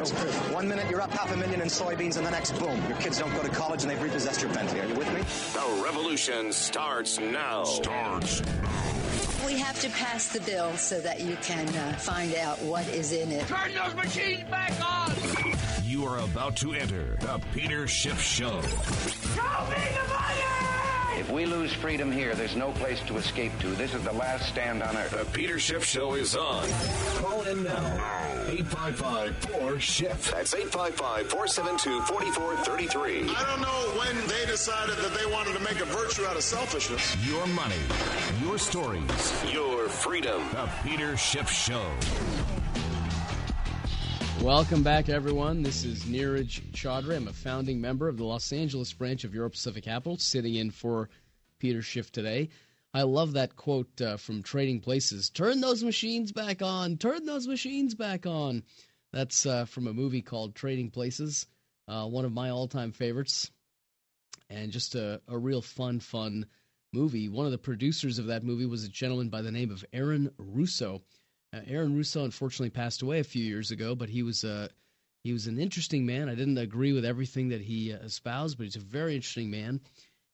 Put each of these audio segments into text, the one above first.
minute. 1 minute you're up $500,000 in soybeans, and the next, boom, your kids don't go to college and they've repossessed your Bentley. Are you with me? The revolution starts now. We have to pass the bill so that you can find out what is in it. Turn those machines back on! You are about to enter the Peter Schiff Show. Show me the money! If we lose freedom here, there's no place to escape to. This is the last stand on earth. The Peter Schiff Show is on. Call in now. 855-4-SHIFT. That's 855-472-4433. I don't know when they decided that they wanted to make a virtue out of selfishness. Your money, your stories, your freedom. The Peter Schiff Show. Welcome back, everyone. This is Neeraj Chaudhary. I'm a founding member of the Los Angeles branch of Europe Pacific Capital, sitting in for Peter Schiff today. I love that quote from Trading Places. Turn those machines back on. Turn those machines back on. That's from a movie called Trading Places, one of my all-time favorites, and just a real fun movie. One of the producers of that movie was a gentleman by the name of Aaron Russo. Aaron Russo unfortunately passed away a few years ago, but he was an interesting man. I didn't agree with everything that he espoused, but he's a very interesting man.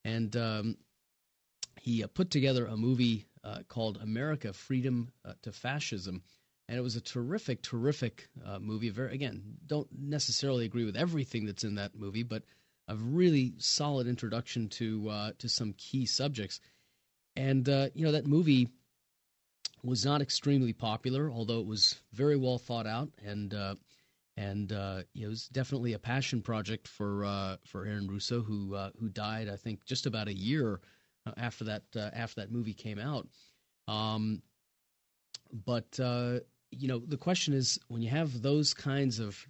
And he put together a movie called America: Freedom to Fascism, and it was a terrific movie. Again, don't necessarily agree with everything that's in that movie, but a really solid introduction to some key subjects. And that movie was not extremely popular, although it was very well thought out, and it was definitely a passion project for Aaron Russo, who died, I think, just about a year after that movie came out. The question is, when you have those kinds of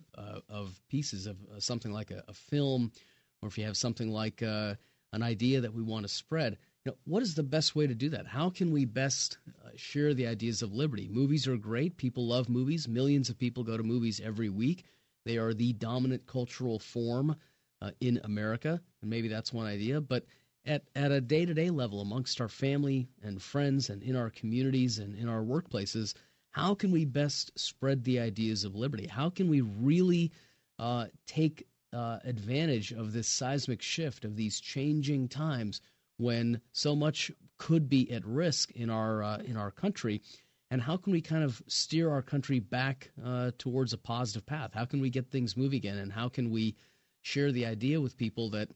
pieces of something like a film, or if you have something like an idea that we want to spread, what is the best way to do that? How can we best share the ideas of liberty? Movies are great. People love movies. Millions of people go to movies every week. They are the dominant cultural form in America, and maybe that's one idea. But at a day-to-day level, amongst our family and friends and in our communities and in our workplaces, how can we best spread the ideas of liberty? How can we really take advantage of this seismic shift, of these changing times, when so much could be at risk in our country? And how can we kind of steer our country back towards a positive path? How can we get things moving again? And how can we share the idea with people that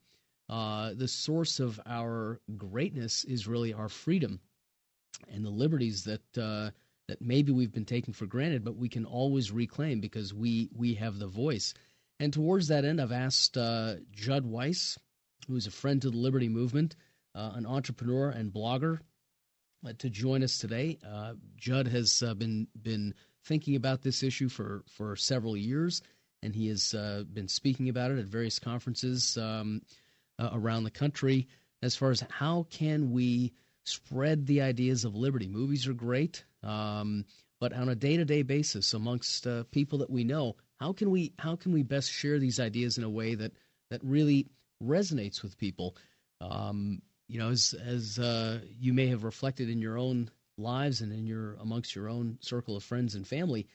the source of our greatness is really our freedom and the liberties that that maybe we've been taking for granted, but we can always reclaim because we have the voice. And towards that end, I've asked Judd Weiss, who is a friend to the liberty movement, an entrepreneur and blogger, to join us today. Judd has been thinking about this issue for several years, and he has been speaking about it at various conferences around the country. As far as how can we spread the ideas of liberty? Movies are great, but on a day-to-day basis amongst people that we know, how can we best share these ideas in a way that really resonates with people? As you may have reflected in your own lives and amongst your own circle of friends and family,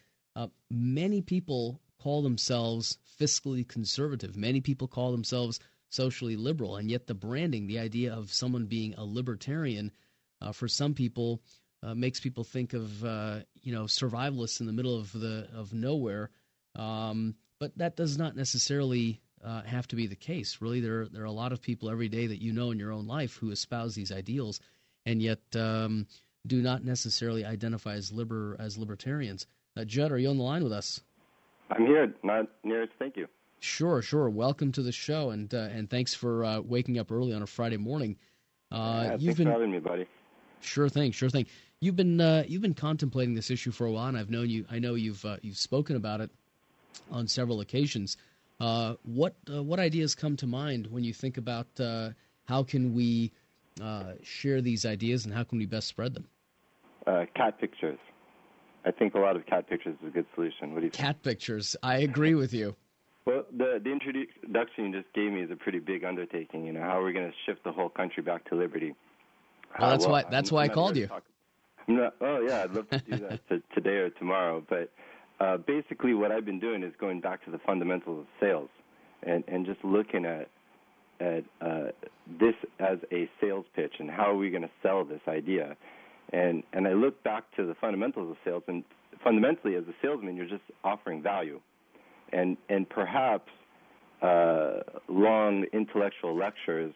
many people call themselves fiscally conservative. Many people call themselves socially liberal, and yet the branding, the idea of someone being a libertarian, for some people, makes people think of survivalists in the middle of nowhere. But that does not necessarily have to be the case. Really, there are a lot of people every day that you know in your own life who espouse these ideals and yet do not necessarily identify as libertarians. Judd, are you on the line with us? I'm here, Neeraj. Thank you. Sure. Welcome to the show, and thanks for waking up early on a Friday morning. Thanks for having me, buddy. Sure thing. You've been contemplating this issue for a while, and I've known you. I know you've spoken about it on several occasions. What ideas come to mind when you think about how can we share these ideas and how can we best spread them? Cat pictures. I think a lot of cat pictures is a good solution. What do you think? Cat pictures. I agree with you. Well, the introduction you just gave me is a pretty big undertaking. How are we going to shift the whole country back to liberty? That's why I called you. I'd love to do that today or tomorrow, but Basically, what I've been doing is going back to the fundamentals of sales and just looking at this as a sales pitch and how are we going to sell this idea. And I look back to the fundamentals of sales, and fundamentally, as a salesman, you're just offering value. And perhaps long intellectual lectures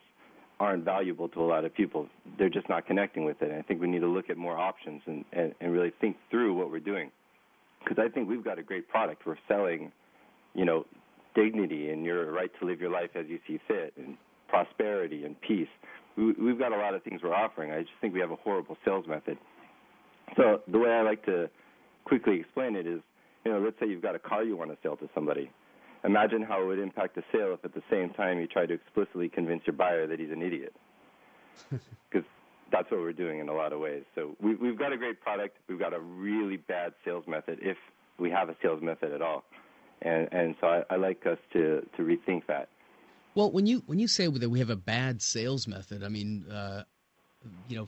aren't valuable to a lot of people. They're just not connecting with it. And I think we need to look at more options and really think through what we're doing. Because I think we've got a great product. We're selling, dignity and your right to live your life as you see fit, and prosperity and peace. We've got a lot of things we're offering. I just think we have a horrible sales method. So the way I like to quickly explain it is, let's say you've got a car you want to sell to somebody. Imagine how it would impact the sale if at the same time you try to explicitly convince your buyer that he's an idiot. Because that's what we're doing in a lot of ways. So we've got a great product. We've got a really bad sales method, if we have a sales method at all. And so I like us to rethink that. Well, when you say that we have a bad sales method, I mean,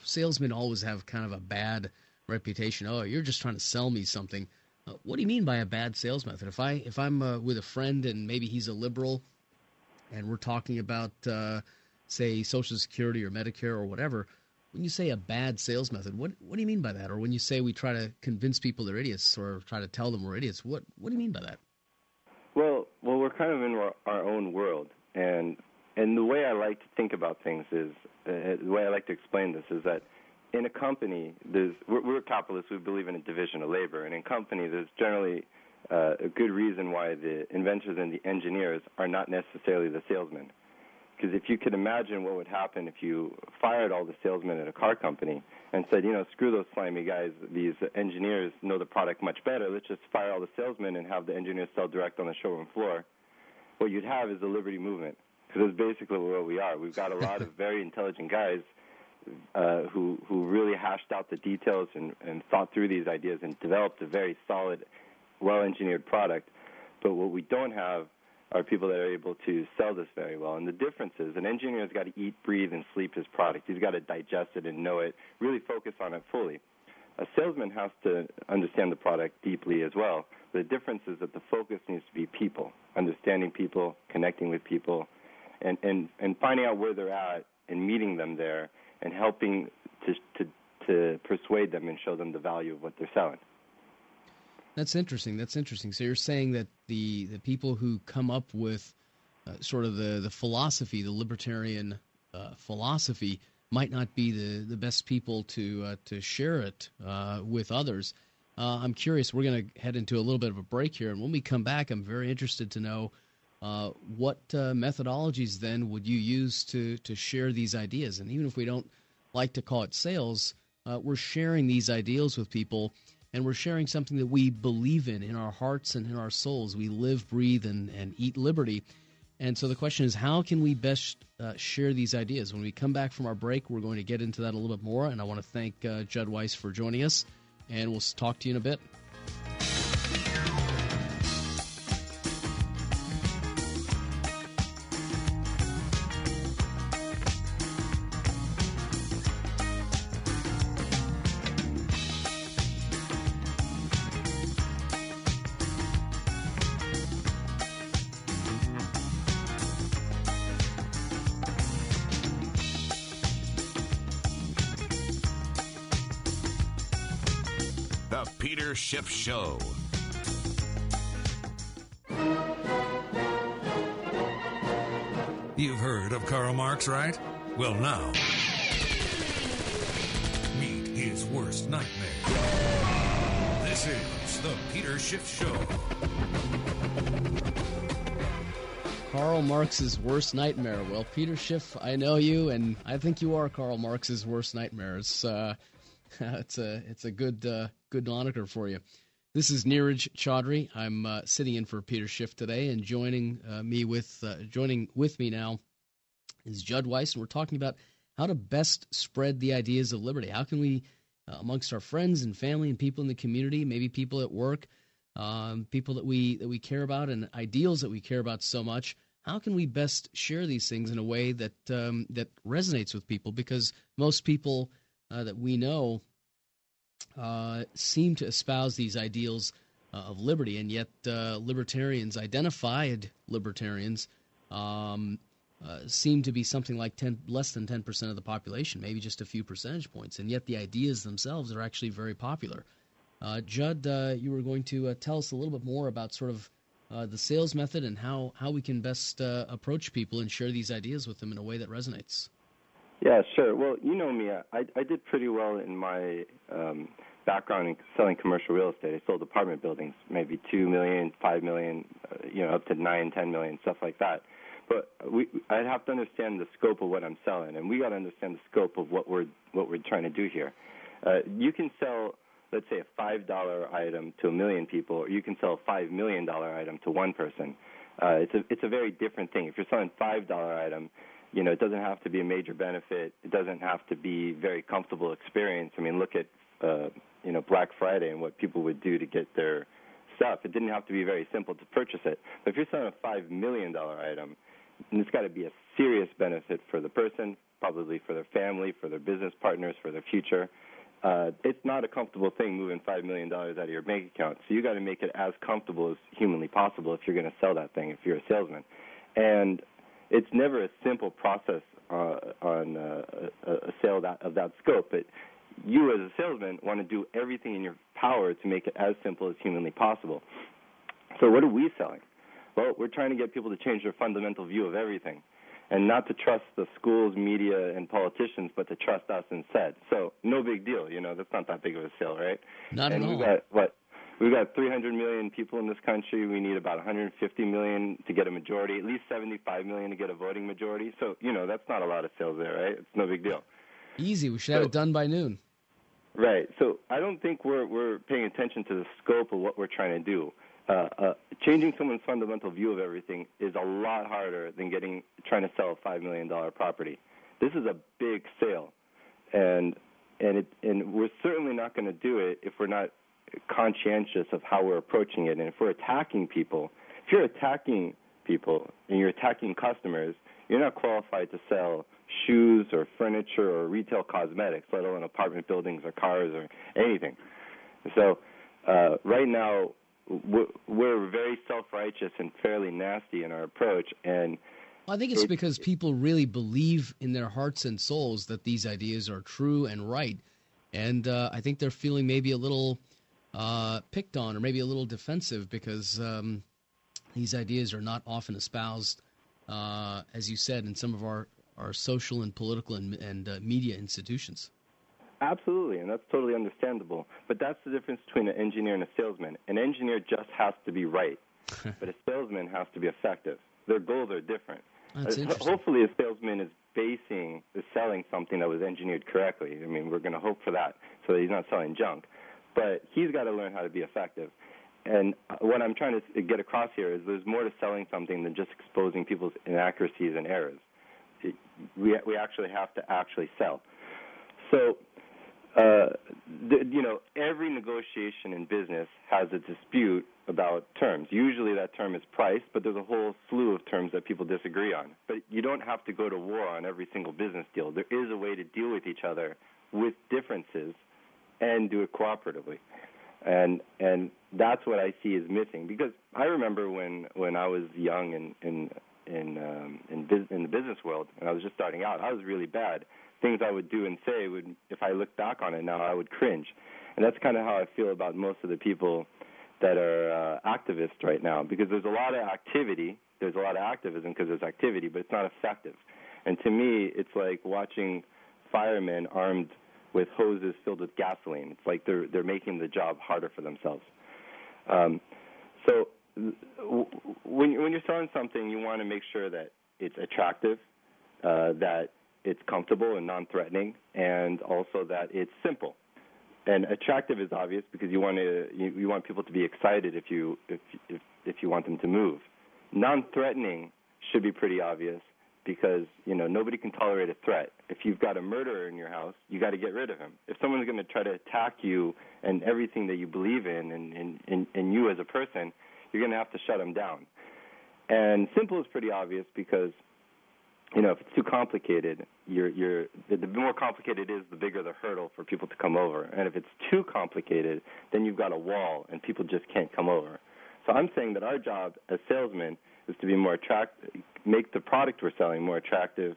salesmen always have kind of a bad reputation. Oh, you're just trying to sell me something. What do you mean by a bad sales method? If I'm with a friend and maybe he's a liberal and we're talking about, say, Social Security or Medicare or whatever, when you say a bad sales method, what do you mean by that? Or when you say we try to convince people they're idiots or try to tell them we're idiots, what do you mean by that? Well, we're kind of in our own world. And the way I like to think about things is, the way I like to explain this is that in a company, we're capitalists. We believe in a division of labor. And in company, there's generally a good reason why the inventors and the engineers are not necessarily the salesmen. Because if you could imagine what would happen if you fired all the salesmen at a car company and said, screw those slimy guys. These engineers know the product much better. Let's just fire all the salesmen and have the engineers sell direct on the showroom floor. What you'd have is the liberty movement, because that's basically what we are. We've got a lot of very intelligent guys who really hashed out the details and thought through these ideas and developed a very solid, well-engineered product. But what we don't have are people that are able to sell this very well. And the difference is an engineer's got to eat, breathe, and sleep his product. He's got to digest it and know it, really focus on it fully. A salesman has to understand the product deeply as well. The difference is that the focus needs to be people, understanding people, connecting with people, and finding out where they're at and meeting them there and helping to persuade them and show them the value of what they're selling. That's interesting. So you're saying that the people who come up with sort of the philosophy, the libertarian philosophy, might not be the best people to share it with others. I'm curious. We're going to head into a little bit of a break here, and when we come back, I'm very interested to know what methodologies then would you use to share these ideas. And even if we don't like to call it sales, we're sharing these ideals with people. And we're sharing something that we believe in our hearts and in our souls. We live, breathe, and eat liberty. And so the question is, how can we best share these ideas? When we come back from our break, we're going to get into that a little bit more. And I want to thank Judd Weiss for joining us. And we'll talk to you in a bit. The Peter Schiff Show. You've heard of Karl Marx, right? Well, now, meet his worst nightmare. This is The Peter Schiff Show. Karl Marx's worst nightmare. Well, Peter Schiff, I know you, and I think you are Karl Marx's worst nightmare. It's a good moniker for you. This is Neeraj Chaudhary. I'm sitting in for Peter Schiff today, and joining with me now is Judd Weiss, and we're talking about how to best spread the ideas of liberty. How can we, amongst our friends and family and people in the community, maybe people at work, people that we care about, and ideals that we care about so much, how can we best share these things in a way that that resonates with people? Because most people that we know seem to espouse these ideals of liberty, and yet libertarians, identified libertarians, seem to be something like less than 10% of the population, maybe just a few percentage points, and yet the ideas themselves are actually very popular. Judd, you were going to tell us a little bit more about sort of the sales method and how we can best approach people and share these ideas with them in a way that resonates. Yeah, sure. Well, you know me. I did pretty well in my background in selling commercial real estate. I sold apartment buildings, maybe 2 million, 5 million, up to 9, 10 million, stuff like that. But I'd have to understand the scope of what I'm selling, and we got to understand the scope of what we're trying to do here. You can sell, let's say, a $5 item to 1 million people, or you can sell a $5 million item to one person. It's a very different thing. If you're selling a $5 item, it doesn't have to be a major benefit. It doesn't have to be very comfortable experience. I mean, look at Black Friday and what people would do to get their stuff. It didn't have to be very simple to purchase it. But if you're selling a $5 million item, it's got to be a serious benefit for the person, probably for their family, for their business partners, for their future. It's not a comfortable thing moving $5 million out of your bank account. So you got to make it as comfortable as humanly possible if you're going to sell that thing, if you're a salesman. And it's never a simple process on a sale of that scope. But you as a salesman want to do everything in your power to make it as simple as humanly possible. So what are we selling? Well, we're trying to get people to change their fundamental view of everything, and not to trust the schools, media, and politicians, but to trust us instead. So no big deal, that's not that big of a sale, right? Not at all. We've got 300 million people in this country. We need about 150 million to get a majority, at least 75 million to get a voting majority. So, that's not a lot of sales there, right? It's no big deal. Easy. We should have it done by noon. Right. So I don't think we're paying attention to the scope of what we're trying to do. Changing someone's fundamental view of everything is a lot harder than trying to sell a $5 million property. This is a big sale, and we're certainly not going to do it if we're not conscientious of how we're approaching it. And if we're attacking people, if you're attacking people and you're attacking customers, you're not qualified to sell shoes or furniture or retail cosmetics, let alone apartment buildings or cars or anything. So right now, we're very self-righteous and fairly nasty in our approach. And I think it's because people really believe in their hearts and souls that these ideas are true and right. And I think they're feeling maybe a little picked on or maybe a little defensive because these ideas are not often espoused, as you said, in some of our social and political and media institutions. Absolutely, and that's totally understandable. But that's the difference between an engineer and a salesman. An engineer just has to be right, but a salesman has to be effective. Their goals are different. Hopefully a salesman is selling something that was engineered correctly. I mean, we're going to hope for that, so that he's not selling junk. But he's got to learn how to be effective. And what I'm trying to get across here is there's more to selling something than just exposing people's inaccuracies and errors. We actually have to sell. So every negotiation in business has a dispute about terms. Usually that term is price, but there's a whole slew of terms that people disagree on. But you don't have to go to war on every single business deal. There is a way to deal with each other with differences and do it cooperatively. And that's what I see is missing. Because I remember when I was young in the business world and I was just starting out, I was really bad. Things I would do and say would, if I look back on it now, I would cringe. And that's kind of how I feel about most of the people that are activists right now, because there's a lot of activity, there's a lot of activism because there's activity, but it's not effective. And to me, it's like watching firemen armed with hoses filled with gasoline. It's like they're making the job harder for themselves. So when you're selling something, you want to make sure that it's attractive, that it's comfortable and non-threatening, and also that it's simple. And attractive is obvious because you want people to be excited if you want them to move. Non-threatening should be pretty obvious because nobody can tolerate a threat. If you've got a murderer in your house, you got to get rid of him. If someone's going to try to attack you and everything that you believe in and you as a person, you're going to have to shut them down. And simple is pretty obvious because you know, if it's too complicated, the more complicated it is, the bigger the hurdle for people to come over. And if it's too complicated, then you've got a wall and people just can't come over. So I'm saying that our job as salesmen is to be more make the product we're selling more attractive,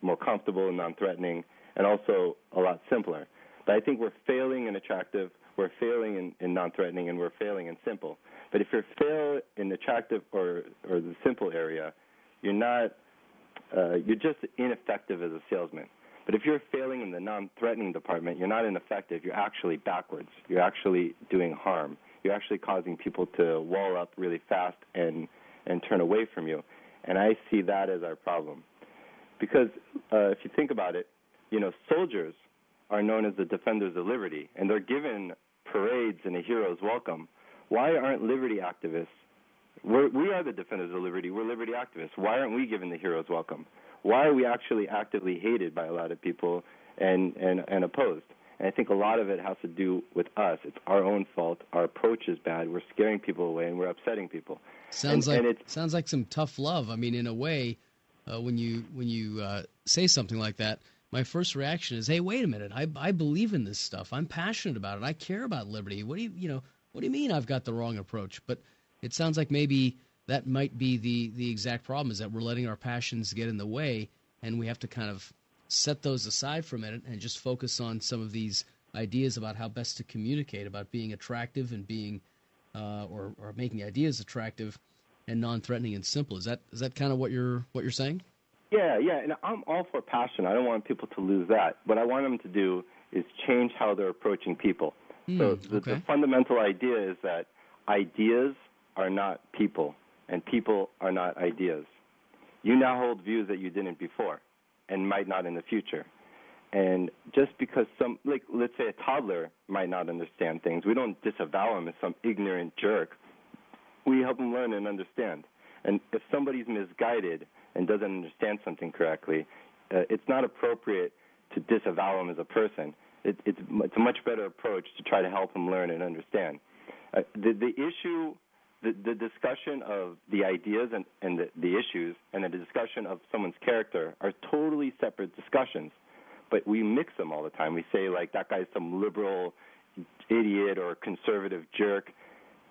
more comfortable and non-threatening, and also a lot simpler. But I think we're failing in attractive, we're failing in non-threatening, and we're failing in simple. But if you're fail in attractive or the simple area, you're not you're just ineffective as a salesman. But if you're failing in the non-threatening department, you're not ineffective. You're actually backwards. You're actually doing harm. You're actually causing people to wall up really fast and turn away from you. And I see that as our problem. Because if you think about it, you know, soldiers are known as the defenders of liberty, and they're given parades and a hero's welcome. Why aren't liberty activists? We are the defenders of liberty. We're liberty activists. Why aren't we given the hero's welcome? Why are we actually actively hated by a lot of people and opposed? And I think a lot of it has to do with us. It's our own fault. Our approach is bad. We're scaring people away, and we're upsetting people. Sounds like some tough love. I mean, in a way, when you say something like that, my first reaction is, hey, wait a minute. I believe in this stuff. I'm passionate about it. I care about liberty. What do you mean I've got the wrong approach? But it sounds like maybe that might be the exact problem, is that we're letting our passions get in the way, and we have to kind of set those aside for a minute and just focus on some of these ideas about how best to communicate, about being attractive and being or making ideas attractive and non-threatening and simple. Is that kind of what you're saying? Yeah, and I'm all for passion. I don't want people to lose that. What I want them to do is change how they're approaching people. The fundamental idea is that ideas are not people, and people are not ideas. You now hold views that you didn't before and might not in the future. And just because let's say a toddler might not understand things, we don't disavow him as some ignorant jerk. We help him learn and understand. And if somebody's misguided and doesn't understand something correctly, it's not appropriate to disavow him as a person. It's a much better approach to try to help them learn and understand. The discussion of the ideas and the issues and the discussion of someone's character are totally separate discussions, but we mix them all the time. We say, like, that guy's some liberal idiot or conservative jerk.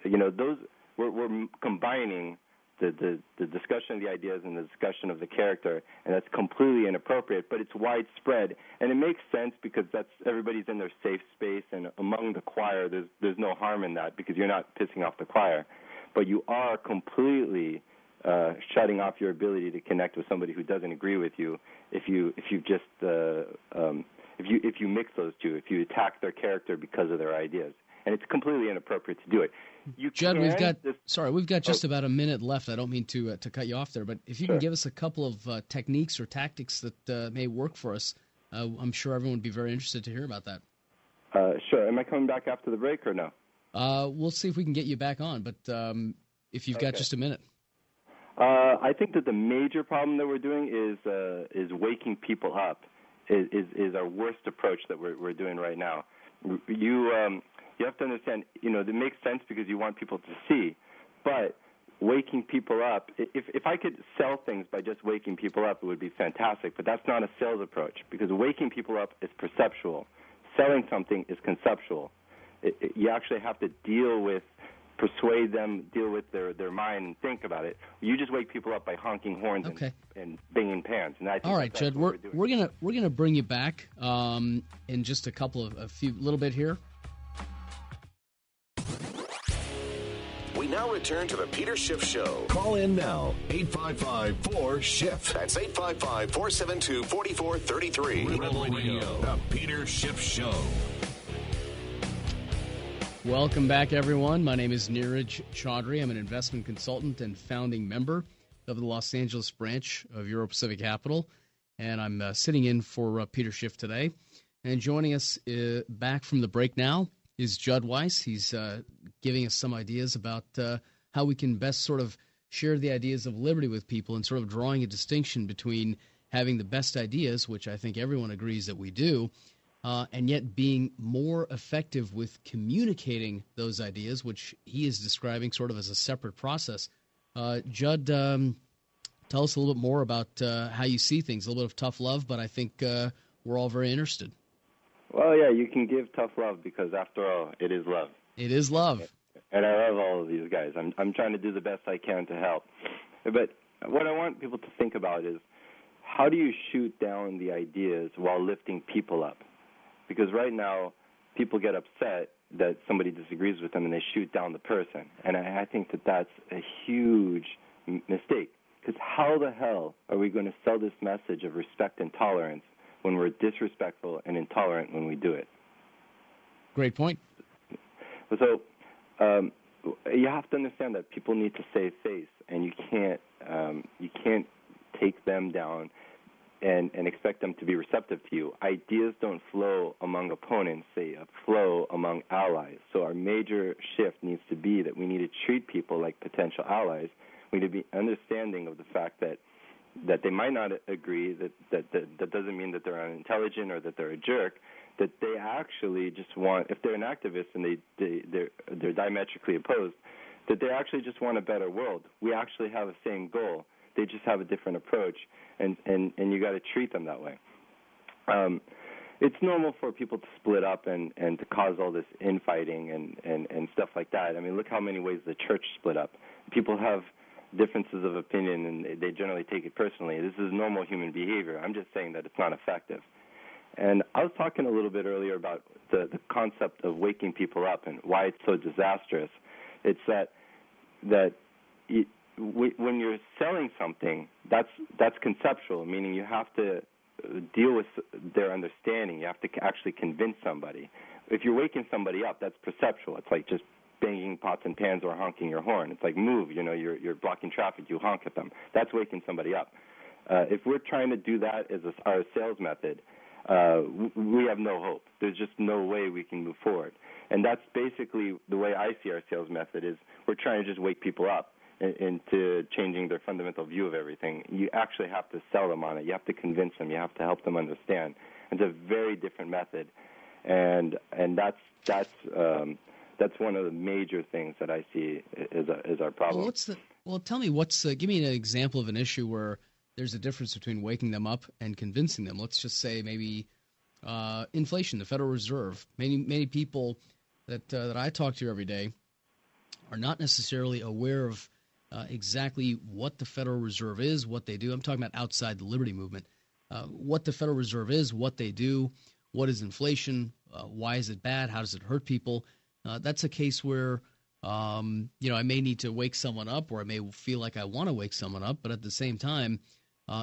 You know, those we're combining the discussion of the ideas and the discussion of the character, and that's completely inappropriate, but it's widespread. And it makes sense because everybody's in their safe space, and among the choir, there's no harm in that because you're not pissing off the choir. But you are completely shutting off your ability to connect with somebody who doesn't agree with you if you mix those two, if you attack their character because of their ideas. And it's completely inappropriate to do it. Judd, we've got just about a minute left. I don't mean to cut you off there, but if you can give us a couple of techniques or tactics that may work for us, I'm sure everyone would be very interested to hear about that. Sure. Am I coming back after the break or no? We'll see if we can get you back on, but if you've got just a minute. I think that the major problem that we're doing is waking people up, is our worst approach that we're doing right now. You have to understand, you know, that makes sense because you want people to see, but waking people up, if I could sell things by just waking people up, it would be fantastic, but that's not a sales approach because waking people up is perceptual. Selling something is conceptual. You actually have to persuade them, deal with their mind and think about it. You just wake people up by honking horns and banging pans. And I think all right, Judd, we're gonna bring you back in just a little bit here. We now return to the Peter Schiff Show. Call in now, 855-4-SHIFF. That's 855-472-4433. Rebel Radio, the Peter Schiff Show. Welcome back, everyone. My name is Neeraj Chaudhary. I'm an investment consultant and founding member of the Los Angeles branch of Europe Pacific Capital, and I'm sitting in for Peter Schiff today. And joining us back from the break now is Judd Weiss. He's giving us some ideas about how we can best sort of share the ideas of liberty with people and sort of drawing a distinction between having the best ideas, which I think everyone agrees that we do, and yet being more effective with communicating those ideas, which he is describing sort of as a separate process. Judd, Tell us a little bit more about how you see things. A little bit of tough love, but I think we're all very interested. Well, yeah, you can give tough love because, after all, it is love. It is love. And I love all of these guys. I'm trying to do the best I can to help. But what I want people to think about is, how do you shoot down the ideas while lifting people up? Because right now, people get upset that somebody disagrees with them, and they shoot down the person. And I think that that's a huge mistake. Because how the hell are we going to sell this message of respect and tolerance when we're disrespectful and intolerant when we do it? Great point. So you have to understand that people need to save face, and you can't take them down and expect them to be receptive to you. Ideas don't flow among opponents. They flow among allies. So our major shift needs to be that we need to treat people like potential allies. We need to be understanding of the fact that they might not agree, that doesn't mean that they're unintelligent or that they're a jerk, that they actually just want, if they're an activist and they're diametrically opposed, that they actually just want a better world. We actually have the same goal. They just have a different approach, and you got to treat them that way. It's normal for people to split up and to cause all this infighting and stuff like that. I mean, look how many ways the church split up. People have differences of opinion, and they generally take it personally. This is normal human behavior. I'm just saying that it's not effective. And I was talking a little bit earlier about the concept of waking people up and why it's so disastrous. It's when you're selling something, that's conceptual, meaning you have to deal with their understanding. You have to actually convince somebody. If you're waking somebody up, that's perceptual. It's like just banging pots and pans or honking your horn. It's like, move, you know, you're blocking traffic, you honk at them. That's waking somebody up. If we're trying to do that as our sales method, we have no hope. There's just no way we can move forward. And that's basically the way I see our sales method is we're trying to just wake people up into changing their fundamental view of everything. You actually have to sell them on it. You have to convince them. You have to help them understand. It's a very different method. And that's one of the major things that I see is our problem. Well, tell me, give me an example of an issue where there's a difference between waking them up and convincing them. Let's just say maybe inflation, the Federal Reserve. Many people that I talk to every day are not necessarily aware of exactly what the Federal Reserve is, what they do. I'm talking about outside the liberty movement. What the Federal Reserve is, what they do, what is inflation, why is it bad, how does it hurt people? That's a case where, I may need to wake someone up, or I may feel like I want to wake someone up. But at the same time,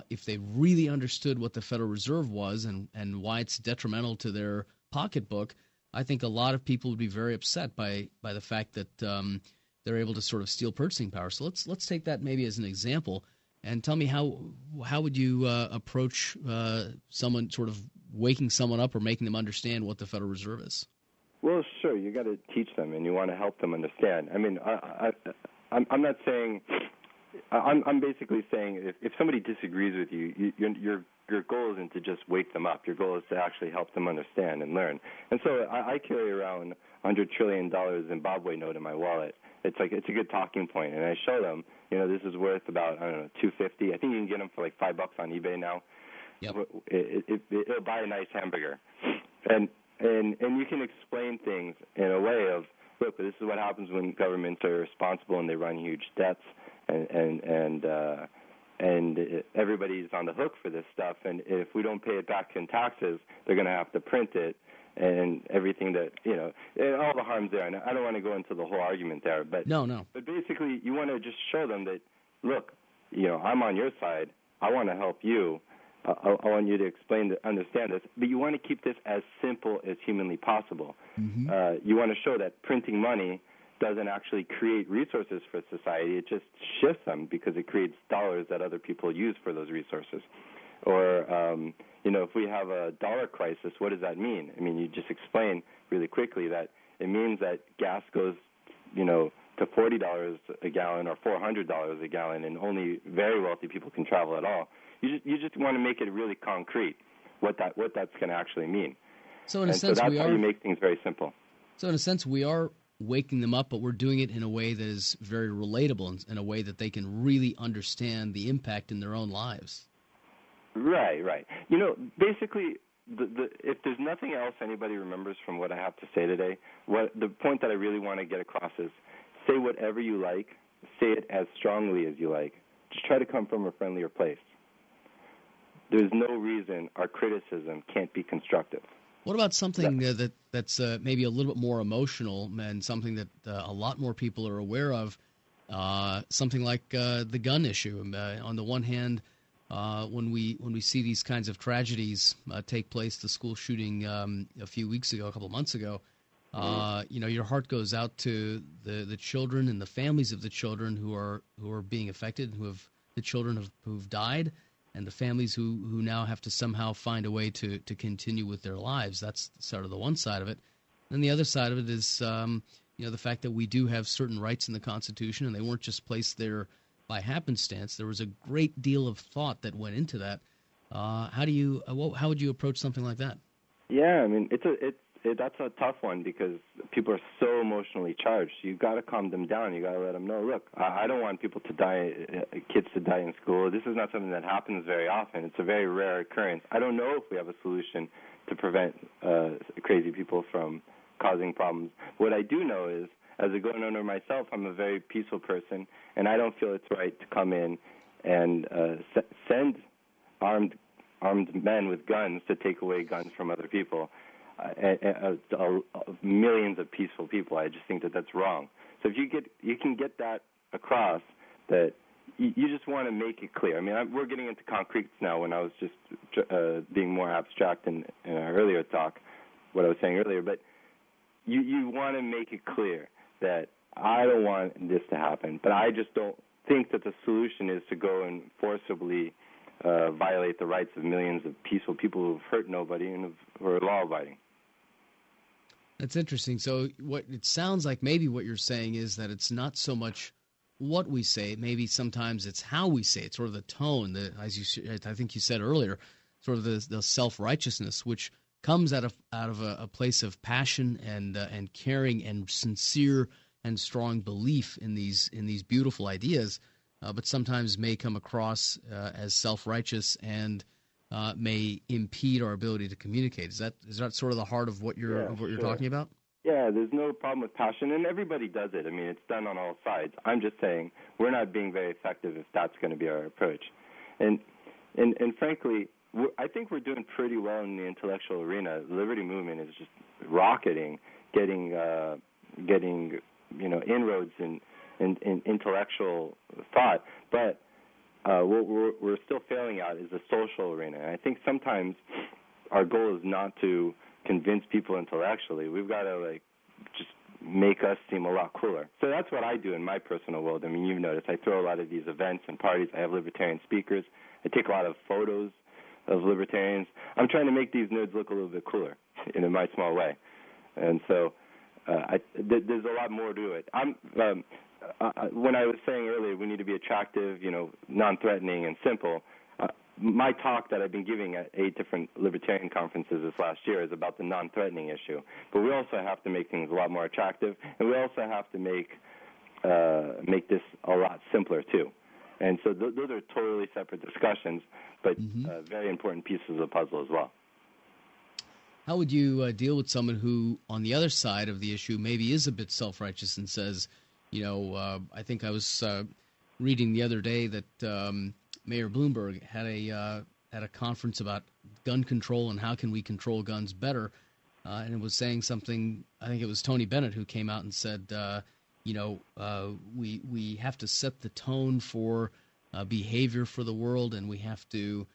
if they really understood what the Federal Reserve was and why it's detrimental to their pocketbook, I think a lot of people would be very upset by the fact that they're able to sort of steal purchasing power. So let's take that maybe as an example, and tell me how would you approach someone sort of waking someone up or making them understand what the Federal Reserve is? Well, sure, you got to teach them, and you want to help them understand. I mean, I'm not saying I'm basically saying if somebody disagrees with you, your goal isn't to just wake them up. Your goal is to actually help them understand and learn. And so I carry around $100 trillion Zimbabwe note in my wallet. It's a good talking point, and I show them, this is worth about $250. I think you can get them for like $5 on eBay now. Yep. It'll buy a nice hamburger, And you can explain things in a way of, look, this is what happens when governments are irresponsible and they run huge debts, and everybody's on the hook for this stuff. And if we don't pay it back in taxes, they're going to have to print it, and everything that and all the harms there. And I don't want to go into the whole argument there, but no. But basically, you want to just show them that, look, I'm on your side. I want to help you. I want you to understand this, but you want to keep this as simple as humanly possible. Mm-hmm. You want to show that printing money doesn't actually create resources for society. It just shifts them because it creates dollars that other people use for those resources. Or, if we have a dollar crisis, what does that mean? I mean, you just explain really quickly that it means that gas goes, to $40 a gallon or $400 a gallon, and only very wealthy people can travel at all. You just want to make it really concrete what that's going to actually mean. So in a sense, that's how you make things very simple. So in a sense, we are waking them up, but we're doing it in a way that is very relatable, in a way that they can really understand the impact in their own lives. Right, right. You know, basically, if there's nothing else anybody remembers from what I have to say today, the point that I really want to get across is say whatever you like, say it as strongly as you like. Just try to come from a friendlier place. There's no reason our criticism can't be constructive. What about something that's maybe a little bit more emotional and something that a lot more people are aware of, something like the gun issue? On the one hand, when we see these kinds of tragedies take place, the school shooting a couple of months ago, you know, your heart goes out to the children and the families of the children who are being affected, who've died, and the families who now have to somehow find a way to continue with their lives. That's sort of the one side of it. And the other side of it is, you know, the fact that we do have certain rights in the Constitution, and they weren't just placed there by happenstance. There was a great deal of thought that went into that. How would you approach something like that? Yeah, I mean, that's a tough one because people are so emotionally charged. You've got to calm them down. You've got to let them know, look, I don't want people to die, kids to die in school. This is not something that happens very often. It's a very rare occurrence. I don't know if we have a solution to prevent crazy people from causing problems. What I do know is, as a gun owner myself, I'm a very peaceful person, and I don't feel it's right to come in and send armed men with guns to take away guns from other people. Millions of peaceful people. I just think that's wrong. So if you can get that across, that you just want to make it clear. I mean, we're getting into concretes now. When I was just being more abstract in our earlier talk, what I was saying earlier, but you want to make it clear that I don't want this to happen, but I just don't think that the solution is to go and forcibly violate the rights of millions of peaceful people who've hurt nobody and who are law-abiding. That's interesting. So what it sounds like, maybe what you're saying is that it's not so much what we say, maybe sometimes it's how we say it, sort of the tone, I think you said earlier, sort of the self-righteousness, which comes out of a place of passion and caring and sincere and strong belief in these beautiful ideas, but sometimes may come across as self-righteous and may impede our ability to communicate. Is that sort of the heart of what you're talking about? Yeah, there's no problem with passion, and everybody does it. I mean, it's done on all sides. I'm just saying we're not being very effective if that's going to be our approach. And frankly, I think we're doing pretty well in the intellectual arena. The Liberty Movement is just rocketing, getting you know, inroads in intellectual thought, but what we're still failing at is the social arena. And I think sometimes our goal is not to convince people intellectually. We've got to just make us seem a lot cooler. So that's what I do in my personal world. I mean, you've noticed I throw a lot of these events and parties. I have libertarian speakers. I take a lot of photos of libertarians. I'm trying to make these nerds look a little bit cooler in my small way. And so there's a lot more to it. When I was saying earlier we need to be attractive, you know, non-threatening and simple, my talk that I've been giving at 8 different libertarian conferences this last year is about the non-threatening issue. But we also have to make things a lot more attractive, and we also have to make this a lot simpler too. And so those are totally separate discussions, but very important pieces of the puzzle as well. How would you deal with someone who, on the other side of the issue, maybe is a bit self-righteous and says, you know, I think I was reading the other day that Mayor Bloomberg had a conference about gun control and how can we control guns better, and it was saying something. I think it was Tony Bennett who came out and said, you know, we have to set the tone for behavior for the world, and we have to.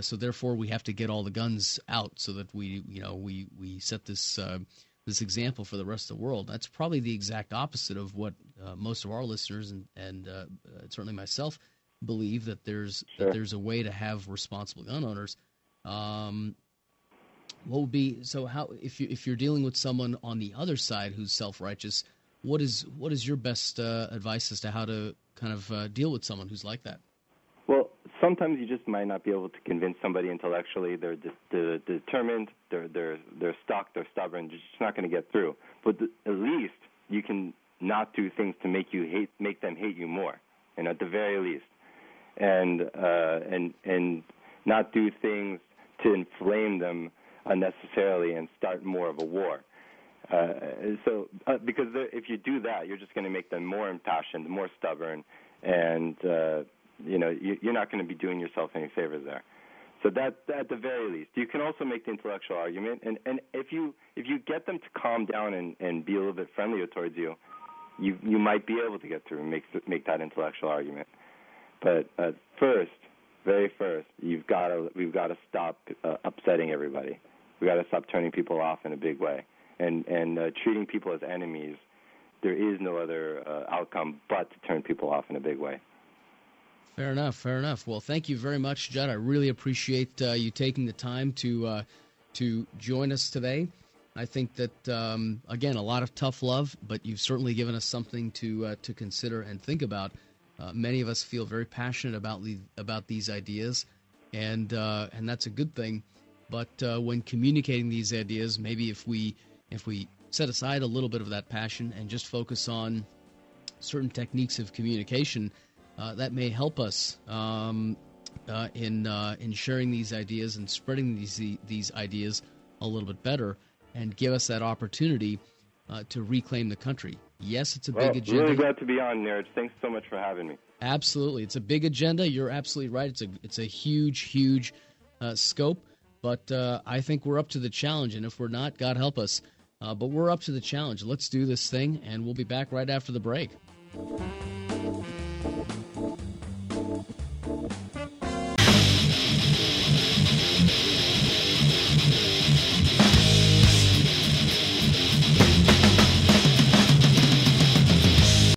So therefore, we have to get all the guns out so that we set this. This example for the rest of the world. That's probably the exact opposite of what most of our listeners and certainly myself believe, that there's a way to have responsible gun owners. What would be so? How if you're dealing with someone on the other side who's self-righteous, what is your best advice as to how to kind of deal with someone who's like that? Well, sometimes you just might not be able to convince somebody intellectually. They're determined, they're stuck, they're stubborn. They're just not going to get through. But at least you can not do things to make them hate you more, and at the very least, and not do things to inflame them unnecessarily and start more of a war. So because if you do that, you're just going to make them more impassioned, more stubborn, and you're not going to be doing yourself any favors there. So that, at the very least, you can also make the intellectual argument, and if you get them to calm down and be a little bit friendlier towards you, you might be able to get through and make that intellectual argument. But first, we've got to stop upsetting everybody. We've got to stop turning people off in a big way, and treating people as enemies. There is no other outcome but to turn people off in a big way. Fair enough, fair enough. Well, thank you very much, Judd. I really appreciate you taking the time to join us today. I think that, again, a lot of tough love, but you've certainly given us something to consider and think about. Many of us feel very passionate about these ideas, and that's a good thing. But when communicating these ideas, maybe if we set aside a little bit of that passion and just focus on certain techniques of communication, that may help us in sharing these ideas and spreading these ideas a little bit better, and give us that opportunity to reclaim the country. Yes, it's a big agenda. Really glad to be on, Neeraj. Thanks so much for having me. Absolutely, it's a big agenda. You're absolutely right. It's a huge scope, but I think we're up to the challenge. And if we're not, God help us. But we're up to the challenge. Let's do this thing, and we'll be back right after the break.